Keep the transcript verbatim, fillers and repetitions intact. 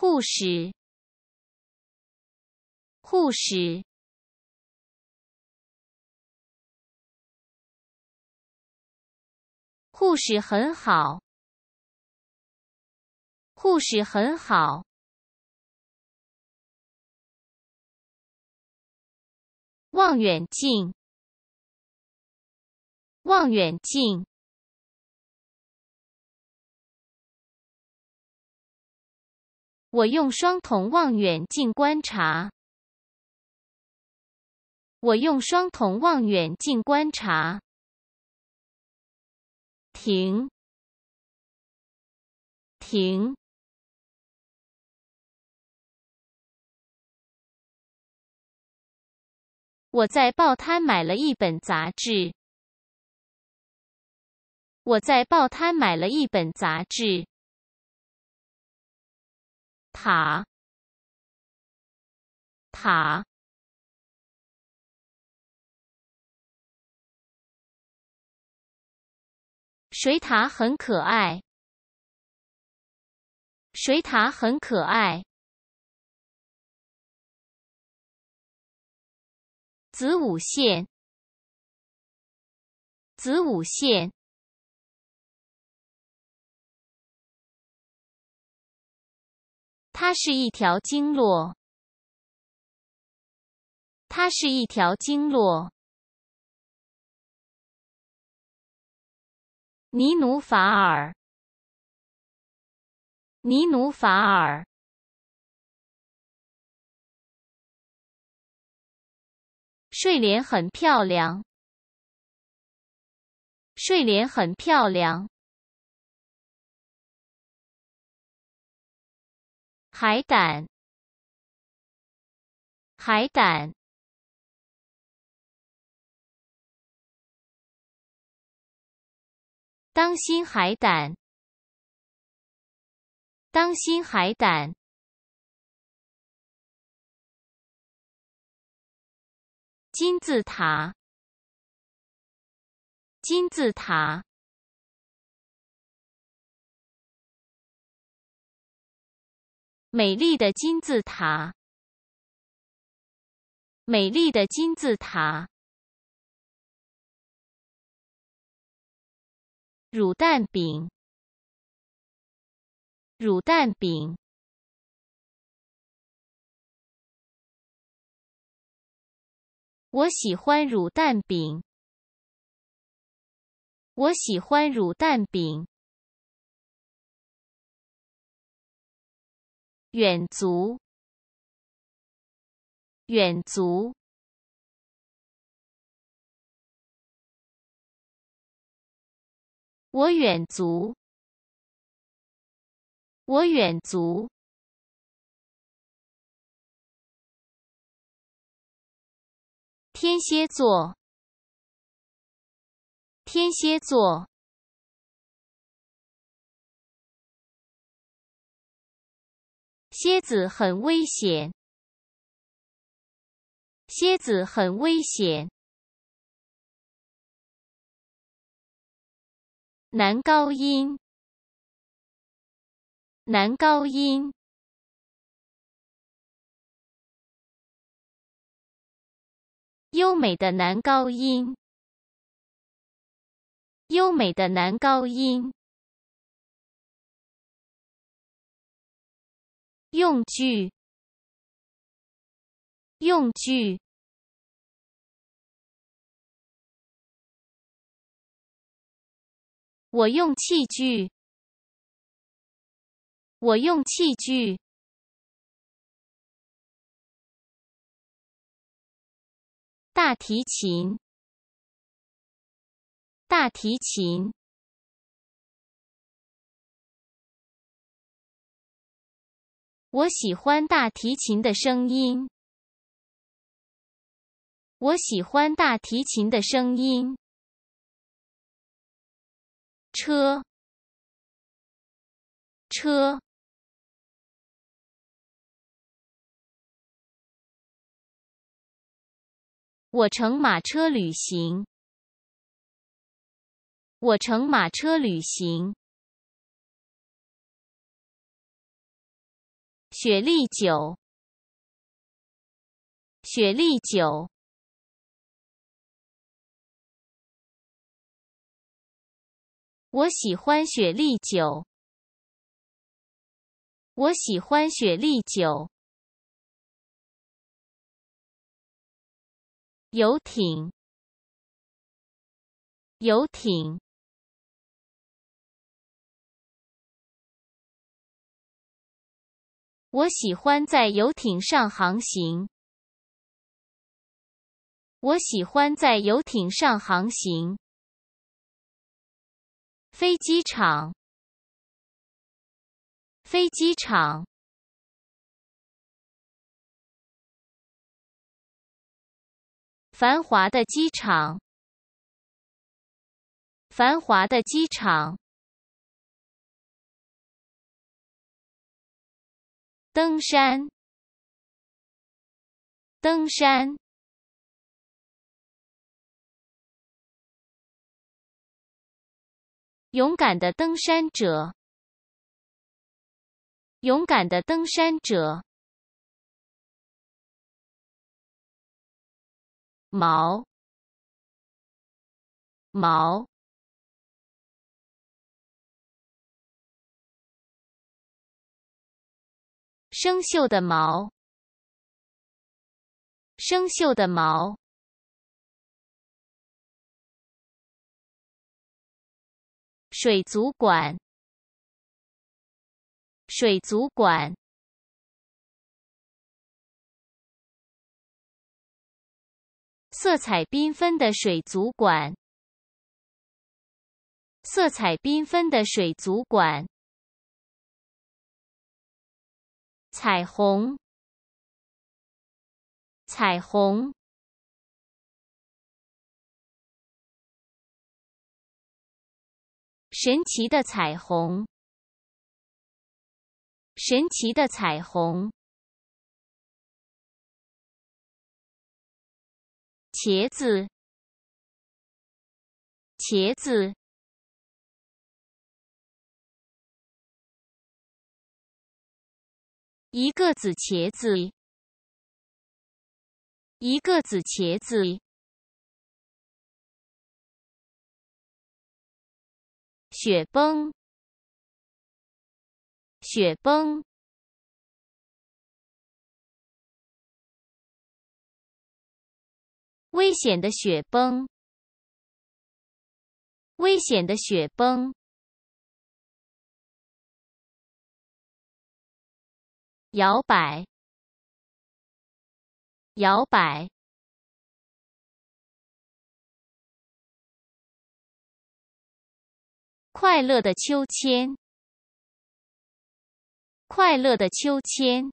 护士，护士。 护士很好，护士很好。望远镜，望远镜。我用双筒望远镜观察，我用双筒望远镜观察。 停！停！我在报摊买了一本杂志。我在报摊买了一本杂志。塔！塔！ 水獭很可爱，水獭很可爱。子午线，子午线。它是一条经络，它是一条经络。 尼努法尔，尼努法尔。睡莲很漂亮，睡莲很漂亮。海胆，海胆。 当心海胆！当心海胆！金字塔！金字塔！美丽的金字塔！美丽的金字塔！ 乳蛋饼，乳蛋饼。我喜欢乳蛋饼，我喜欢乳蛋饼。远足，远足。 我远足，我远足。天蝎座，天蝎座。蝎子很危险，蝎子很危险。 男高音，男高音。优美的男高音，优美的男高音。用具，用具。 我用器具，我用器具。大提琴，大提琴。我喜欢大提琴的声音，我喜欢大提琴的声音。 车，车。我乘马车旅行，我乘马车旅行。雪莉酒，雪莉酒。 我喜欢雪莉酒。我喜欢雪莉酒。游艇，游艇。我喜欢在游艇上航行。我喜欢在游艇上航行。 飞机场，飞机场。繁华的机场，繁华的机场。登山，登山。 勇敢的登山者，勇敢的登山者。毛，毛。生锈的毛，生锈的毛。 水族馆，水族馆。色彩缤纷的水族馆，色彩缤纷的水族馆。彩虹，彩虹。 神奇的彩虹，神奇的彩虹。茄子，茄子。一个紫茄子，一个紫茄子。 雪崩，雪崩。危险的雪崩，危险的雪崩。摇摆，摇摆。 快乐的秋千，快乐的秋千。